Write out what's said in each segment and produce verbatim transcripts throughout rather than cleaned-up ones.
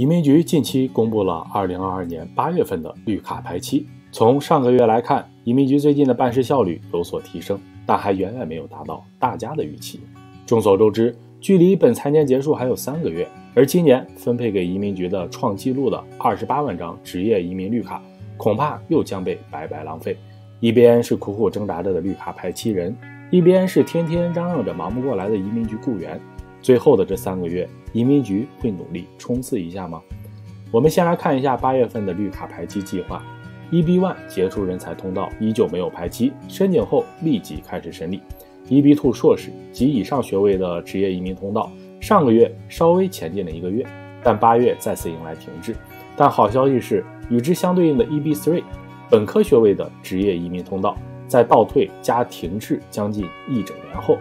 移民局近期公布了二零二二年八月份的绿卡排期。从上个月来看，移民局最近的办事效率有所提升，但还远远没有达到大家的预期。众所周知，距离本财年结束还有三个月，而今年分配给移民局的创纪录的二十八万张职业移民绿卡，恐怕又将被白白浪费。一边是苦苦挣扎着的绿卡排期人，一边是天天嚷嚷着忙不过来的移民局雇员。最后的这三个月，移民局会努力冲刺一下吗？我们先来看一下八月份的绿卡排期计划。E B 一 杰出人才通道依旧没有排期，申请后立即开始审理。E B 二 硕士及以上学位的职业移民通道，上个月稍微前进了一个月，但八月再次迎来停滞。但好消息是，与之相对应的 E B 三 本科学位的职业移民通道，在倒退加停滞将近一整年后，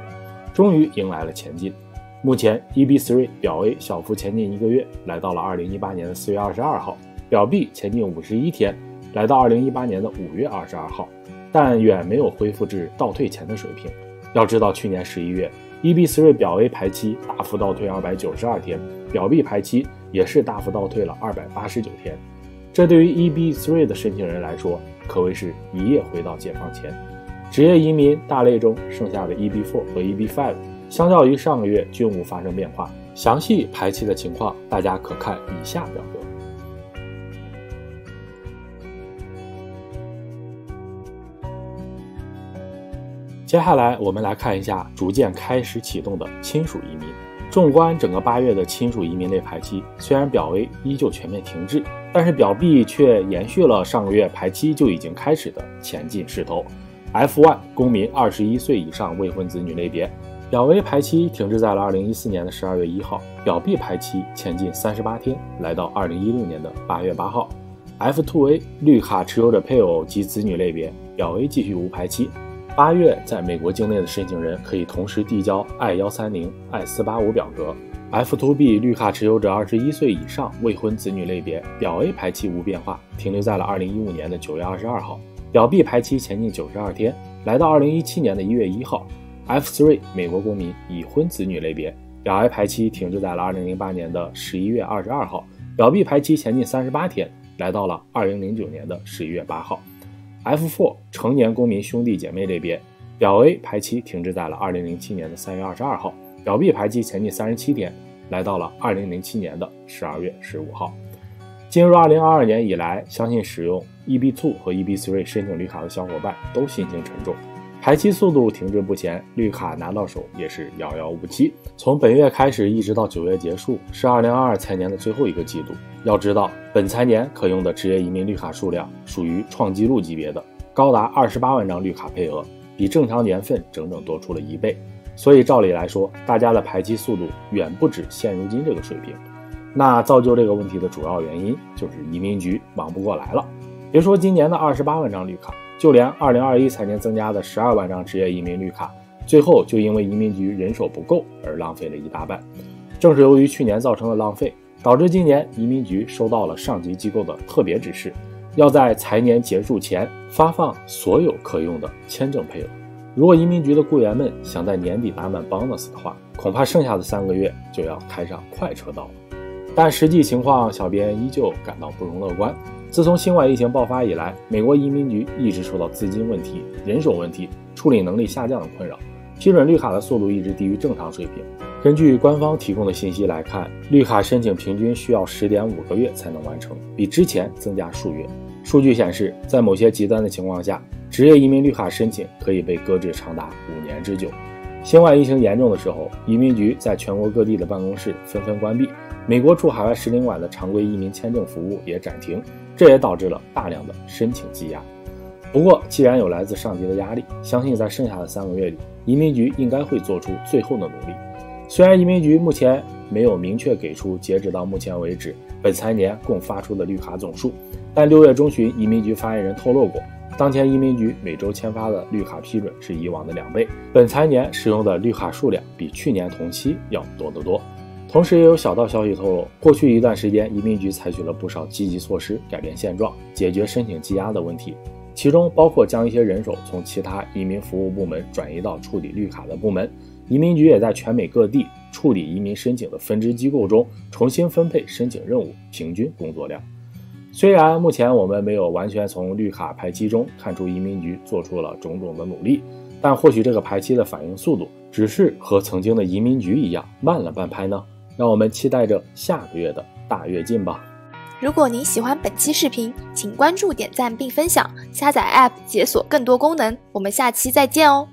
终于迎来了前进。目前 E B 三 表 A 小幅前进一个月，来到了二零一八年的四月二十二号，表 B 前进五十一天，来到二零一八年的五月二十二号，但远没有恢复至倒退前的水平。要知道，去年十一月 E B 三 表 A 排期大幅倒退二百九十二天，表 B 排期也是大幅倒退了二百八十九天，这对于 E B 三 的申请人来说可谓是一夜回到解放前。职业移民大类中剩下的 E B 四 和 E B 五 相较于上个月均无发生变化，详细排期的情况大家可看以下表格。接下来我们来看一下逐渐开始启动的亲属移民。纵观整个八月的亲属移民类排期，虽然表 A 依旧全面停滞，但是表 B 却延续了上个月排期就已经开始的前进势头。F 一 公民二十一岁以上未婚子女类别，表 A 排期停滞在了二零一四年的十二月一号，表 B 排期前进三十八天，来到二零一六年的八月八号。F 二 A 绿卡持有者配偶及子女类别，表 A 继续无排期。八月在美国境内的申请人可以同时递交 I 一三零、I 四八五 表格。F 二 B 绿卡持有者二十一岁以上未婚子女类别，表 A 排期无变化，停留在了二零一五年的九月二十二号，表 B 排期前进九十二天，来到二零一七年的一月一号。F 三 美国公民已婚子女类别，表 A 排期停滞在了二零零八年的十一月二十二号，表 B 排期前进三十八天，来到了二零零九年的十一月八号。F 四 成年公民兄弟姐妹类别，表 A 排期停滞在了二零零七年的三月二十二号，表 B 排期前进三十七天，来到了二零零七年的十二月十五号。进入二零二二年以来，相信使用 E B 二 和 E B 三 申请绿卡的小伙伴都心情沉重，排期速度停滞不前，绿卡拿到手也是遥遥无期。从本月开始一直到九月结束，是二零二二财年的最后一个季度。要知道，本财年可用的职业移民绿卡数量属于创纪录级别的，高达二十八万张绿卡配额，比正常年份整整多出了一倍。所以照理来说，大家的排期速度远不止现如今这个水平。那造就这个问题的主要原因就是移民局忙不过来了。别说今年的二十八万张绿卡，就连二零二一财年增加的十二万张职业移民绿卡，最后就因为移民局人手不够而浪费了一大半。正是由于去年造成的浪费，导致今年移民局收到了上级机构的特别指示，要在财年结束前发放所有可用的签证配额。如果移民局的雇员们想在年底拿满 bonus 的话，恐怕剩下的三个月就要开上快车道了。但实际情况，小编依旧感到不容乐观。自从新冠疫情爆发以来，美国移民局一直受到资金问题、人手问题、处理能力下降的困扰，批准绿卡的速度一直低于正常水平。根据官方提供的信息来看，绿卡申请平均需要 十点五个月才能完成，比之前增加数月。数据显示，在某些极端的情况下，职业移民绿卡申请可以被搁置长达五年之久。新冠疫情严重的时候，移民局在全国各地的办公室纷纷关闭，美国驻海外使领馆的常规移民签证服务也暂停，这也导致了大量的申请积压。不过，既然有来自上级的压力，相信在剩下的三个月里，移民局应该会做出最后的努力。虽然移民局目前没有明确给出截止到目前为止本财年共发出的绿卡总数，但六月中旬移民局发言人透露过，当前移民局每周签发的绿卡批准是以往的两倍，本财年使用的绿卡数量比去年同期要多得多。同时也有小道消息透露，过去一段时间移民局采取了不少积极措施改变现状，解决申请积压的问题，其中包括将一些人手从其他移民服务部门转移到处理绿卡的部门。移民局也在全美各地处理移民申请的分支机构中重新分配申请任务平均工作量。虽然目前我们没有完全从绿卡排期中看出移民局做出了种种的努力，但或许这个排期的反应速度只是和曾经的移民局一样慢了半拍呢。让我们期待着下个月的大跃进吧。如果您喜欢本期视频，请关注、点赞并分享，下载 A P P 解锁更多功能。我们下期再见哦。